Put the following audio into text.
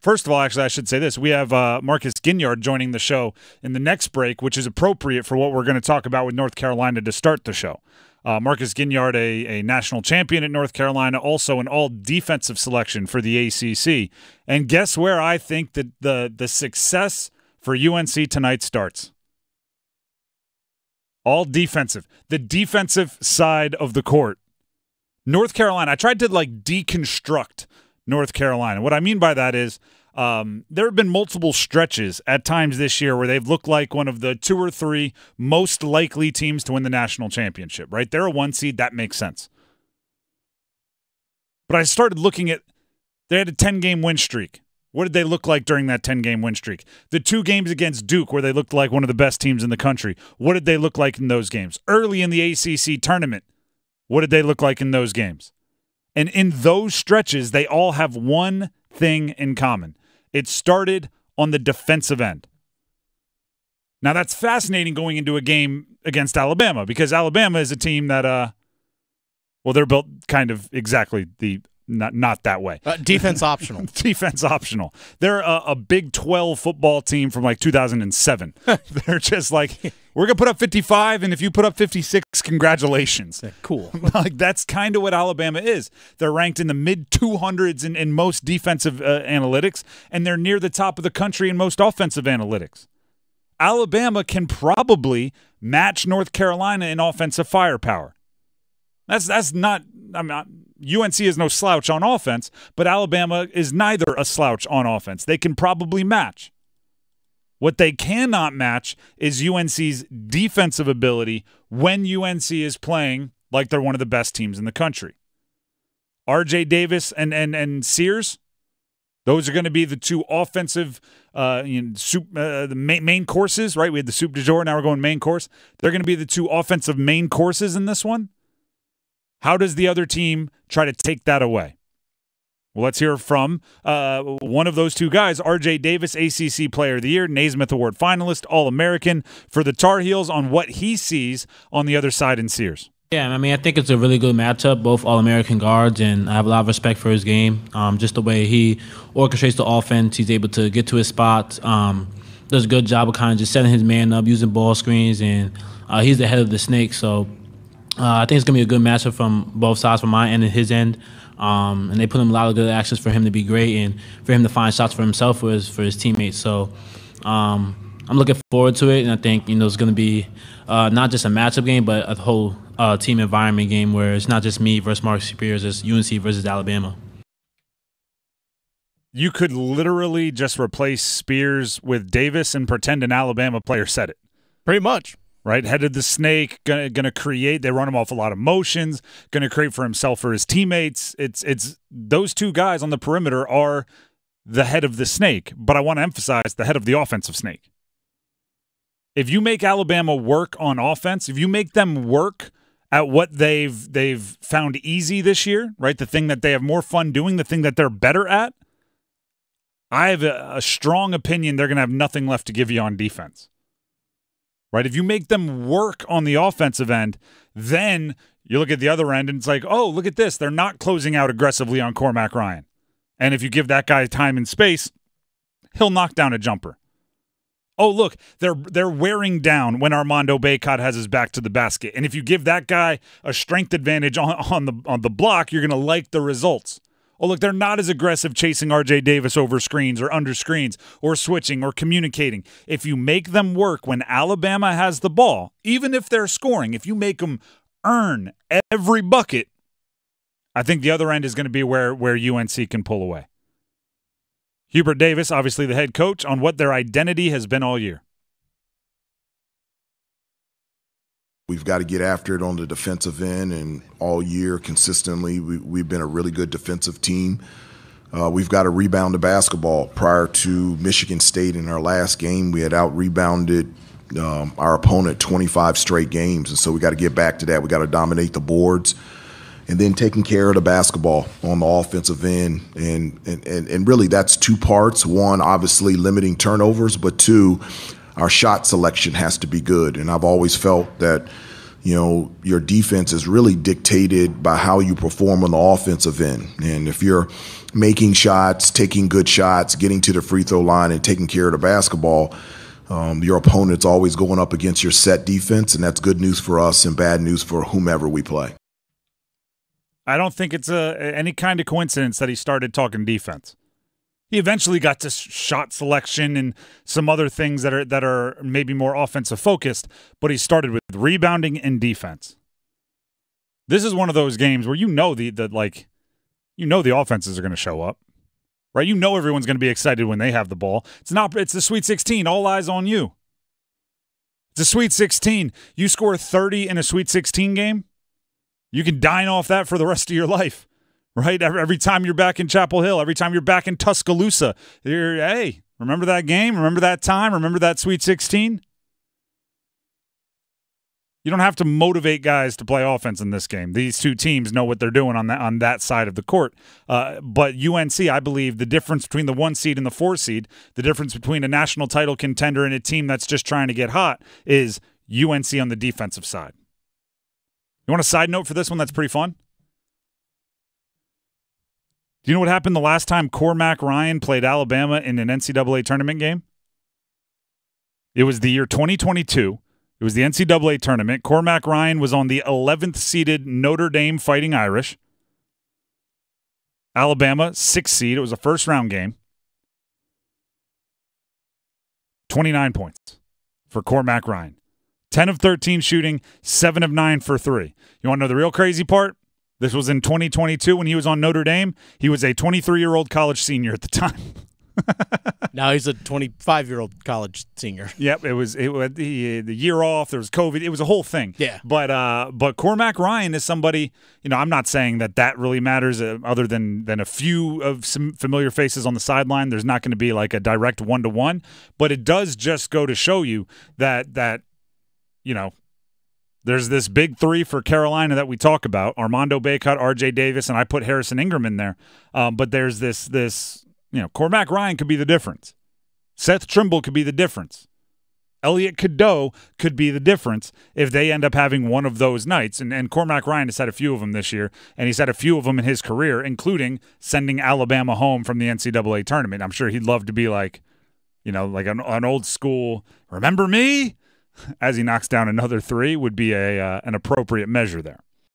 First of all, actually, I should say this. We have Marcus Ginyard joining the show in the next break, which is appropriate for what we're going to talk about with North Carolina to start the show. Marcus Ginyard, a national champion at North Carolina, also an all-defensive selection for the ACC. And guess where I think that the success for UNC tonight starts? All defensive. The defensive side of the court. North Carolina, I tried to like deconstruct North Carolina. What I mean by that is there have been multiple stretches at times this year where they've looked like one of the two or three most likely teams to win the national championship, right? They're a one seed. That makes sense. But I started looking at, they had a 10-game win streak. What did they look like during that 10-game win streak? The 2 games against Duke where they looked like one of the best teams in the country. What did they look like in those games? Early in the ACC tournament, what did they look like in those games? And in those stretches, they all have one thing in common. It started on the defensive end. Now, that's fascinating going into a game against Alabama because Alabama is a team that, well, they're built kind of exactly the not that way. Defense optional. Defense optional. They're a Big 12 football team from like 2007. They're just like, we're going to put up 55, and if you put up 56, congratulations. Cool. Like that's kind of what Alabama is. They're ranked in the mid-200s in most defensive analytics, and they're near the top of the country in most offensive analytics. Alabama can probably match North Carolina in offensive firepower. That's not – I'm not – UNC is no slouch on offense, but Alabama is neither a slouch on offense. They can probably match. What they cannot match is UNC's defensive ability when UNC is playing like they're one of the best teams in the country. R.J. Davis and Sears, those are going to be the two offensive the main courses, right? We had the soup du jour, now we're going main course. They're going to be the two offensive main courses in this one. How does the other team try to take that away? Well, let's hear from one of those two guys, R.J. Davis, ACC Player of the Year, Naismith Award finalist, All-American for the Tar Heels on what he sees on the other side in Sears. Yeah, I mean, I think it's a really good matchup, both All-American guards, and I have a lot of respect for his game. Just the way he orchestrates the offense, he's able to get to his spots, does a good job of kind of just setting his man up, using ball screens, and he's the head of the snake, so I think it's going to be a good matchup from both sides, from my end and his end. And they put him a lot of good actions for him to be great and for him to find shots for himself for his teammates. So I'm looking forward to it, and I think it's going to be not just a matchup game, but a whole team environment game where it's not just me versus Mark Spears, it's UNC versus Alabama. You could literally just replace Spears with Davis and pretend an Alabama player said it. Pretty much. Right, head of the snake, gonna create. They run him off a lot of motions. Gonna create for himself or his teammates. It's those two guys on the perimeter are the head of the snake. But I want to emphasize the head of the offensive snake. If you make Alabama work on offense, if you make them work at what they've found easy this year, right, the thing that they have more fun doing, the thing that they're better at, I have a strong opinion they're gonna have nothing left to give you on defense. Right, if you make them work on the offensive end, then you look at the other end and it's like, oh, look at this. They're not closing out aggressively on Cormac Ryan. And if you give that guy time and space, he'll knock down a jumper. Oh, look, they're wearing down when Armando Bacot has his back to the basket. And if you give that guy a strength advantage on the block, you're going to like the results. Oh, look, they're not as aggressive chasing R.J. Davis over screens or under screens or switching or communicating. If you make them work when Alabama has the ball, even if they're scoring, if you make them earn every bucket, I think the other end is going to be where UNC can pull away. Hubert Davis, obviously the head coach, on what their identity has been all year. We've got to get after it on the defensive end, and all year consistently we've been a really good defensive team. We've got to rebound the basketball. Prior to Michigan State in our last game, we had out-rebounded our opponent 25 straight games, and so we got to get back to that. We got to dominate the boards, and then taking care of the basketball on the offensive end. And really that's two parts. One, obviously limiting turnovers, but two, our shot selection has to be good. And I've always felt that, your defense is really dictated by how you perform on the offensive end. And if you're making shots, taking good shots, getting to the free throw line, and taking care of the basketball. Your opponent's always going up against your set defense, and that's good news for us and bad news for whomever we play. I don't think it's any kind of coincidence that he started talking defense. He eventually got to shot selection and some other things that are maybe more offensive focused, but he started with rebounding and defense. This is one of those games where the offenses are going to show up, right? You know everyone's going to be excited when they have the ball. It's the Sweet 16. All eyes on you. It's a Sweet 16. You score 30 in a Sweet 16 game, you can dine off that for the rest of your life, right? Every time you're back in Chapel Hill, every time you're back in Tuscaloosa, hey, remember that game? Remember that time? Remember that Sweet 16? You don't have to motivate guys to play offense in this game. These two teams know what they're doing on that side of the court. But UNC, I believe, the difference between the 1 seed and the 4 seed, the difference between a national title contender and a team that's just trying to get hot, is UNC on the defensive side. You want a side note for this one that's pretty fun? Do you know what happened the last time Cormac Ryan played Alabama in an NCAA tournament game? It was the year 2022. It was the NCAA tournament. Cormac Ryan was on the 11th seeded Notre Dame Fighting Irish. Alabama, 6th seed. It was a first-round game. 29 points for Cormac Ryan. 10 of 13 shooting, 7 of 9 for 3. You want to know the real crazy part? This was in 2022 when he was on Notre Dame. He was a 23-year-old college senior at the time. Now he's a 25-year-old college senior. Yep, it was the year off. There was COVID. It was a whole thing. Yeah. But Cormac Ryan is somebody. You know, I'm not saying that really matters. Other than a few of some familiar faces on the sideline, there's not going to be like a direct one-to-one. But it does just go to show you that you know. There's this big three for Carolina that we talk about: Armando Bacot, RJ Davis, and I put Harrison Ingram in there. But there's this. You know, Cormac Ryan could be the difference. Seth Trimble could be the difference. Elliott Cadeau could be the difference if they end up having one of those nights. And Cormac Ryan has had a few of them this year, and he's had a few of them in his career, including sending Alabama home from the NCAA tournament. I'm sure he'd love to be like, you know, like an old school, remember me? As he knocks down another three would be an appropriate measure there.